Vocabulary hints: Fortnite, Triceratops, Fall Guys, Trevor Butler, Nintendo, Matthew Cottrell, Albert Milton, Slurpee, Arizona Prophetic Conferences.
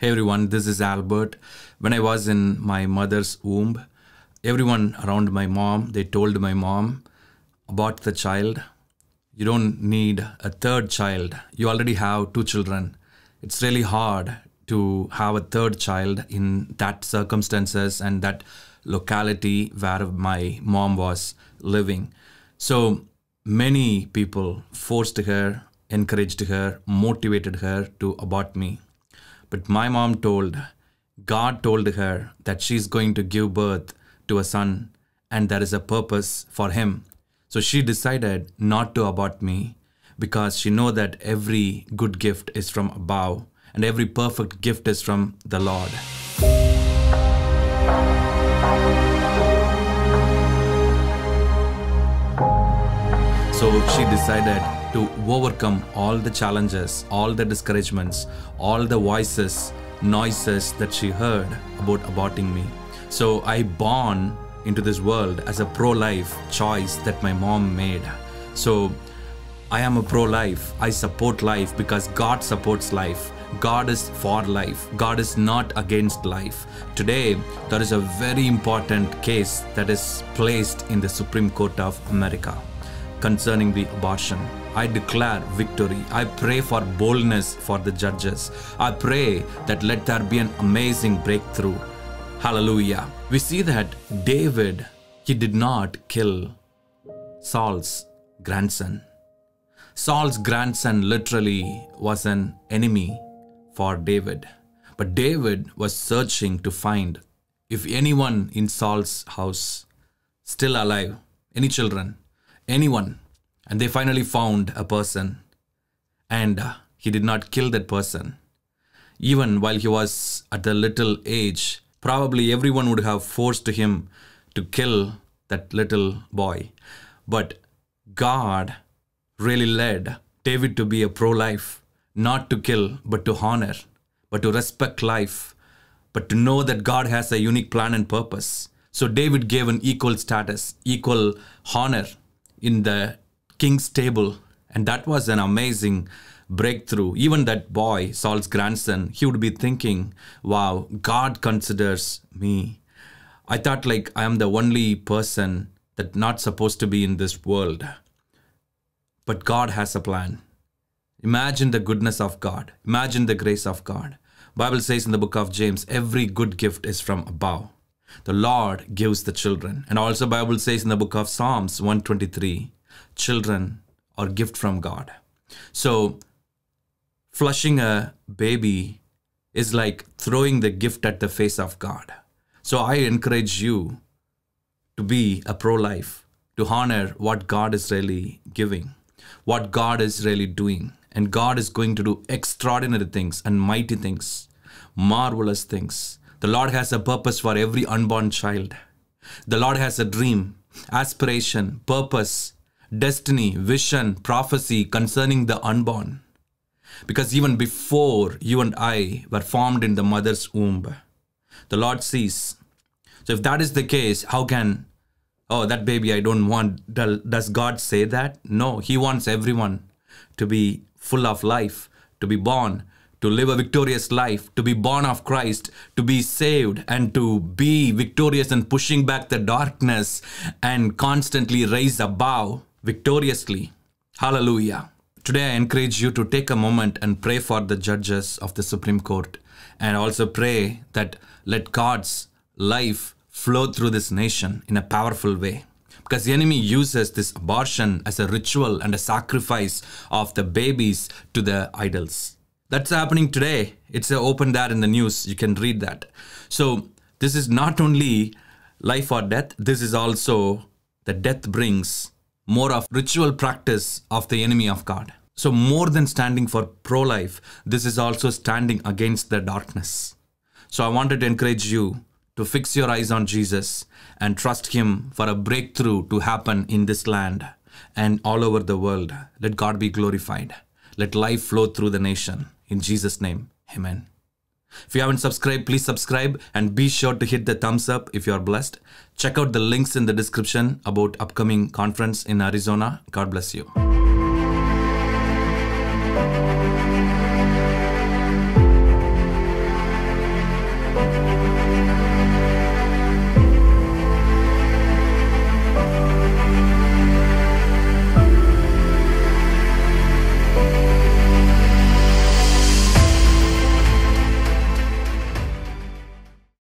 Hey everyone, this is Albert. When I was in my mother's womb, everyone around my mom, they told my mom about the child. You don't need a third child. You already have two children. It's really hard to have a third child in that circumstances and that locality where my mom was living. So many people forced her, encouraged her, motivated her to abort me. But my mom God told her that she's going to give birth to a son and there is a purpose for him. So she decided not to abort me because she knows that every good gift is from above and every perfect gift is from the Lord. So she decided to overcome all the challenges, all the discouragements, all the voices, noises that she heard about aborting me. So I born into this world as a pro-life choice that my mom made. So I am a pro-life. I support life because God supports life. God is for life. God is not against life. Today, there is a very important case that is placed in the Supreme Court of America concerning the abortion. I declare victory. I pray for boldness for the judges. I pray that let there be an amazing breakthrough. Hallelujah. We see that David, he did not kill Saul's grandson. Saul's grandson literally was an enemy for David. But David was searching to find if anyone in Saul's house still alive, any children, anyone. And they finally found a person and he did not kill that person. Even while he was at the little age, probably everyone would have forced him to kill that little boy. But God really led David to be a pro-life, not to kill, but to honor, but to respect life, but to know that God has a unique plan and purpose. So David gave an equal status, equal honor in the king's table, and that was an amazing breakthrough. Even that boy, Saul's grandson, he would be thinking, wow, God considers me. I thought like I am the only person that not supposed to be in this world. But God has a plan. Imagine the goodness of God. Imagine the grace of God. Bible says in the book of James, every good gift is from above. The Lord gives the children. And also Bible says in the book of Psalms 123, children are gift from God. So flushing a baby is like throwing the gift at the face of God. So I encourage you to be a pro-life, to honor what God is really giving, what God is really doing. And God is going to do extraordinary things and mighty things, marvelous things. The Lord has a purpose for every unborn child. The Lord has a dream, aspiration, purpose, destiny, vision, prophecy concerning the unborn. Because even before you and I were formed in the mother's womb, the Lord sees. So if that is the case, how can, oh, that baby I don't want, does God say that? No, He wants everyone to be full of life, to be born, to live a victorious life, to be born of Christ, to be saved and to be victorious and pushing back the darkness and constantly raise above victoriously. Hallelujah. Today I encourage you to take a moment and pray for the judges of the Supreme Court and also pray that let God's life flow through this nation in a powerful way. Because the enemy uses this abortion as a ritual and a sacrifice of the babies to the idols. That's happening today. It's open there in the news. You can read that. So this is not only life or death. This is also the death brings more of ritual practice of the enemy of God. So more than standing for pro-life, this is also standing against the darkness. So I wanted to encourage you to fix your eyes on Jesus and trust Him for a breakthrough to happen in this land and all over the world. Let God be glorified. Let life flow through the nation. In Jesus' name, amen. If you haven't subscribed, please subscribe and be sure to hit the thumbs up if you are blessed. Check out the links in the description about upcoming conference in Arizona. God bless you.